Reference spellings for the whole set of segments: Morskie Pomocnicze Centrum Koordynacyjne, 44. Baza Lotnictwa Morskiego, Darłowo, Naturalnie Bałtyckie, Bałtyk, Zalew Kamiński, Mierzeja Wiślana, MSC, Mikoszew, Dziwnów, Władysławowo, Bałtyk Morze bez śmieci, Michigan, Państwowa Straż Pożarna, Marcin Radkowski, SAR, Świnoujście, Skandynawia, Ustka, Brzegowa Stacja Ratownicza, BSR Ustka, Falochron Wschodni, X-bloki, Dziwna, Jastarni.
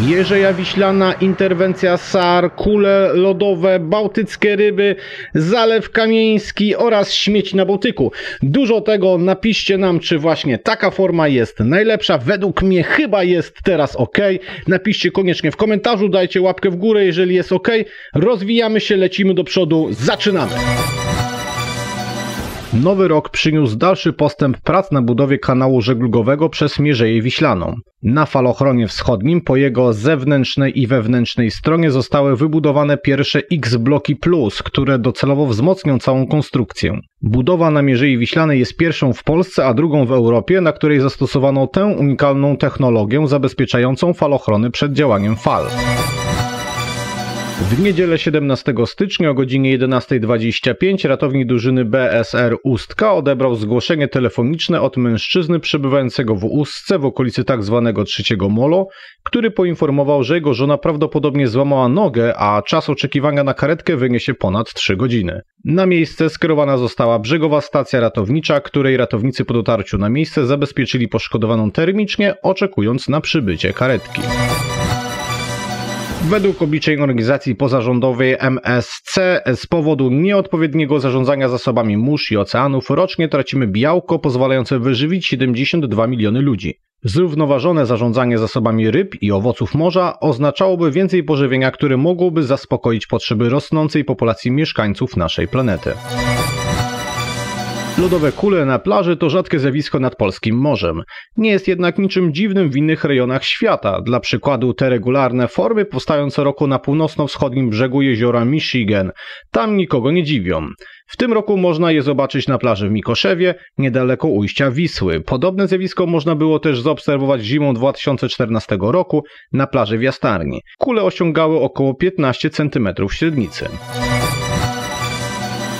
Mierzeja Wiślana, interwencja SAR, kule lodowe, bałtyckie ryby, Zalew Kamiński oraz śmieci na Bałtyku. Dużo tego, napiszcie nam, czy właśnie taka forma jest najlepsza. Według mnie chyba jest teraz ok. Napiszcie koniecznie w komentarzu, dajcie łapkę w górę, jeżeli jest ok. Rozwijamy się, lecimy do przodu, zaczynamy! Nowy rok przyniósł dalszy postęp prac na budowie kanału żeglugowego przez Mierzeję Wiślaną. Na falochronie wschodnim po jego zewnętrznej i wewnętrznej stronie zostały wybudowane pierwsze X-bloki plus, które docelowo wzmocnią całą konstrukcję. Budowa na Mierzei Wiślanej jest pierwszą w Polsce, a drugą w Europie, na której zastosowano tę unikalną technologię zabezpieczającą falochrony przed działaniem fal. W niedzielę 17 stycznia o godzinie 11:25 ratownik drużyny BSR Ustka odebrał zgłoszenie telefoniczne od mężczyzny przebywającego w Ustce w okolicy tzw. trzeciego molo, który poinformował, że jego żona prawdopodobnie złamała nogę, a czas oczekiwania na karetkę wyniesie ponad 3 godziny. Na miejsce skierowana została Brzegowa Stacja Ratownicza, której ratownicy po dotarciu na miejsce zabezpieczyli poszkodowaną termicznie, oczekując na przybycie karetki. Według obliczeń organizacji pozarządowej MSC z powodu nieodpowiedniego zarządzania zasobami mórz i oceanów rocznie tracimy białko pozwalające wyżywić 72 miliony ludzi. Zrównoważone zarządzanie zasobami ryb i owoców morza oznaczałoby więcej pożywienia, które mogłoby zaspokoić potrzeby rosnącej populacji mieszkańców naszej planety. Lodowe kule na plaży to rzadkie zjawisko nad polskim morzem. Nie jest jednak niczym dziwnym w innych rejonach świata. Dla przykładu te regularne formy powstają co roku na północno-wschodnim brzegu jeziora Michigan. Tam nikogo nie dziwią. W tym roku można je zobaczyć na plaży w Mikoszewie, niedaleko ujścia Wisły. Podobne zjawisko można było też zaobserwować zimą 2014 roku na plaży w Jastarni. Kule osiągały około 15 cm średnicy.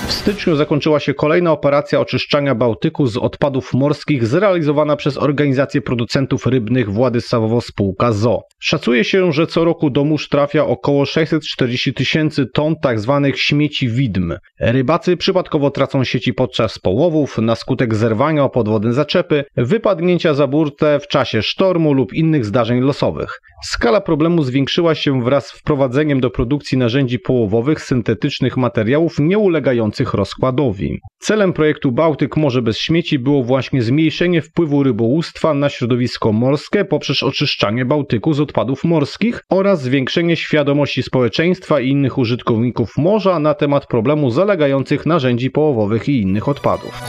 W styczniu zakończyła się kolejna operacja oczyszczania Bałtyku z odpadów morskich zrealizowana przez organizację producentów rybnych Władysławowo Spółka ZOO. Szacuje się, że co roku do mórz trafia około 640 tysięcy ton tzw. śmieci widm. Rybacy przypadkowo tracą sieci podczas połowów, na skutek zerwania o podwodne zaczepy, wypadnięcia za burtę w czasie sztormu lub innych zdarzeń losowych. Skala problemu zwiększyła się wraz z wprowadzeniem do produkcji narzędzi połowowych syntetycznych materiałów nieulegających rozkładowi. Celem projektu Bałtyk Morze bez śmieci było właśnie zmniejszenie wpływu rybołówstwa na środowisko morskie poprzez oczyszczanie Bałtyku z odpadów morskich oraz zwiększenie świadomości społeczeństwa i innych użytkowników morza na temat problemu zalegających narzędzi połowowych i innych odpadów.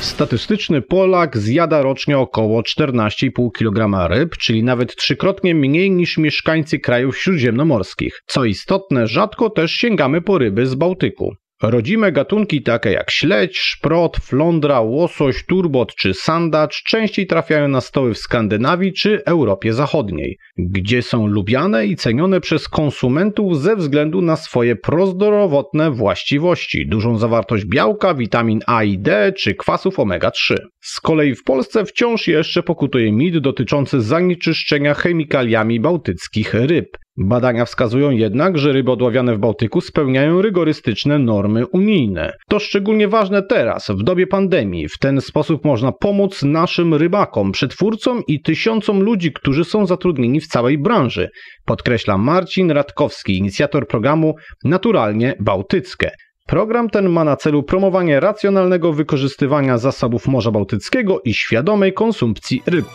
Statystyczny Polak zjada rocznie około 14,5 kg ryb, czyli nawet trzykrotnie mniej niż mieszkańcy krajów śródziemnomorskich. Co istotne, rzadko też sięgamy po ryby z Bałtyku. Rodzime gatunki takie jak śledź, szprot, flądra, łosoś, turbot czy sandacz częściej trafiają na stoły w Skandynawii czy Europie Zachodniej, gdzie są lubiane i cenione przez konsumentów ze względu na swoje prozdrowotne właściwości, dużą zawartość białka, witamin A i D czy kwasów omega-3. Z kolei w Polsce wciąż jeszcze pokutuje mit dotyczący zanieczyszczenia chemikaliami bałtyckich ryb. Badania wskazują jednak, że ryby odławiane w Bałtyku spełniają rygorystyczne normy unijne. To szczególnie ważne teraz, w dobie pandemii. W ten sposób można pomóc naszym rybakom, przetwórcom i tysiącom ludzi, którzy są zatrudnieni w całej branży, podkreśla Marcin Radkowski, inicjator programu Naturalnie Bałtyckie. Program ten ma na celu promowanie racjonalnego wykorzystywania zasobów Morza Bałtyckiego i świadomej konsumpcji ryb.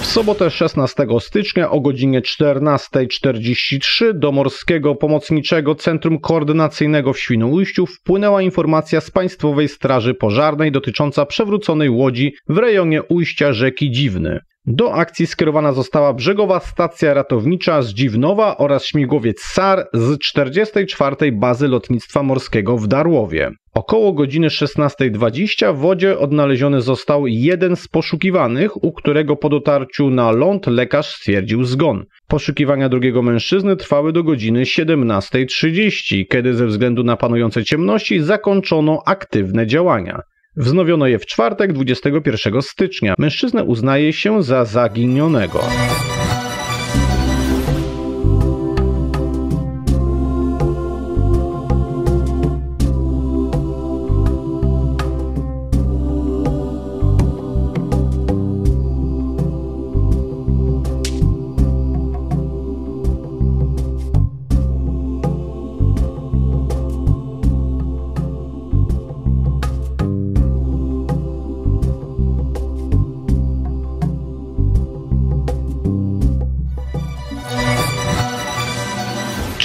W sobotę 16 stycznia o godzinie 14:43 do Morskiego Pomocniczego Centrum Koordynacyjnego w Świnoujściu wpłynęła informacja z Państwowej Straży Pożarnej dotycząca przewróconej łodzi w rejonie ujścia rzeki Dziwny. Do akcji skierowana została Brzegowa Stacja Ratownicza z Dziwnowa oraz śmigłowiec SAR z 44. Bazy Lotnictwa Morskiego w Darłowie. Około godziny 16:20 w wodzie odnaleziony został jeden z poszukiwanych, u którego po dotarciu na ląd lekarz stwierdził zgon. Poszukiwania drugiego mężczyzny trwały do godziny 17:30, kiedy ze względu na panujące ciemności zakończono aktywne działania. Wznowiono je w czwartek 21 stycznia. Mężczyznę uznaje się za zaginionego.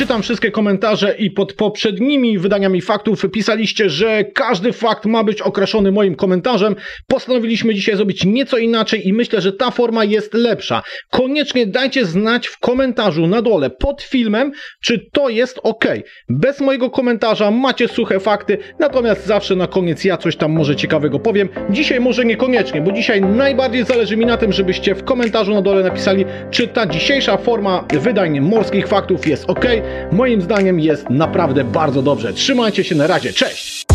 Czytam wszystkie komentarze i pod poprzednimi wydaniami faktów pisaliście, że każdy fakt ma być określony moim komentarzem. Postanowiliśmy dzisiaj zrobić nieco inaczej i myślę, że ta forma jest lepsza. Koniecznie dajcie znać w komentarzu na dole pod filmem, czy to jest ok. Bez mojego komentarza macie suche fakty, natomiast zawsze na koniec ja coś tam może ciekawego powiem. Dzisiaj może niekoniecznie, bo dzisiaj najbardziej zależy mi na tym, żebyście w komentarzu na dole napisali, czy ta dzisiejsza forma wydań morskich faktów jest ok. Moim zdaniem jest naprawdę bardzo dobrze. Trzymajcie się, na razie, cześć!